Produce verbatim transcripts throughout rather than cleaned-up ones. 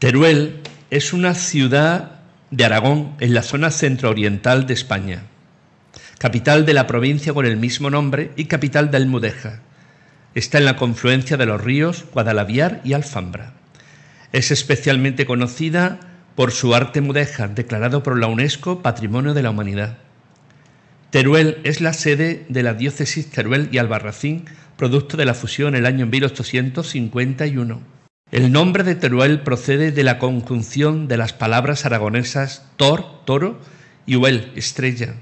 Teruel es una ciudad de Aragón, en la zona centro-oriental de España, capital de la provincia con el mismo nombre y capital del Mudéjar. Está en la confluencia de los ríos Guadalaviar y Alfambra. Es especialmente conocida por su arte mudéjar, declarado por la UNESCO Patrimonio de la Humanidad. Teruel es la sede de la diócesis Teruel y Albarracín, producto de la fusión en el año mil ochocientos cincuenta y uno. El nombre de Teruel procede de la conjunción de las palabras aragonesas tor, toro, y uel, estrella.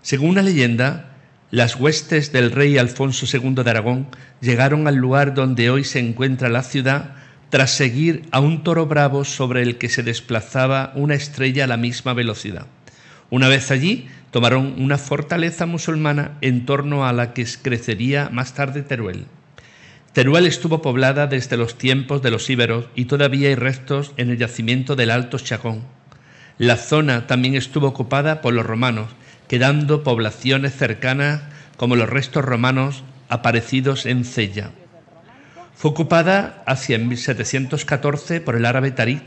Según una leyenda, las huestes del rey Alfonso segundo de Aragón llegaron al lugar donde hoy se encuentra la ciudad tras seguir a un toro bravo sobre el que se desplazaba una estrella a la misma velocidad. Una vez allí, tomaron una fortaleza musulmana en torno a la que crecería más tarde Teruel. Teruel estuvo poblada desde los tiempos de los íberos y todavía hay restos en el yacimiento del Alto Chacón. La zona también estuvo ocupada por los romanos, quedando poblaciones cercanas como los restos romanos aparecidos en Cella. Fue ocupada hacia mil setecientos catorce por el árabe Tariq,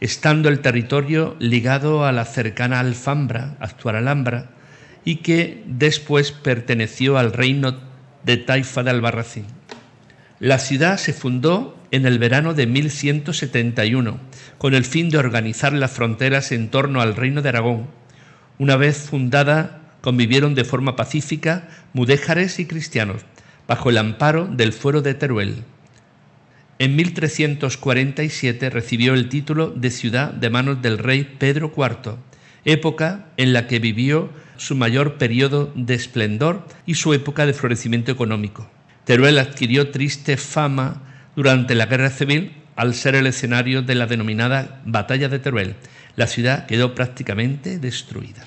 estando el territorio ligado a la cercana Alfambra, actual Alhambra, y que después perteneció al reino de Taifa de Albarracín. La ciudad se fundó en el verano de mil ciento setenta y uno, con el fin de organizar las fronteras en torno al reino de Aragón. Una vez fundada, convivieron de forma pacífica mudéjares y cristianos, bajo el amparo del Fuero de Teruel. En mil trescientos cuarenta y siete recibió el título de ciudad de manos del rey Pedro cuarto, época en la que vivió su mayor periodo de esplendor y su época de florecimiento económico. Teruel adquirió triste fama durante la Guerra Civil al ser el escenario de la denominada Batalla de Teruel. La ciudad quedó prácticamente destruida.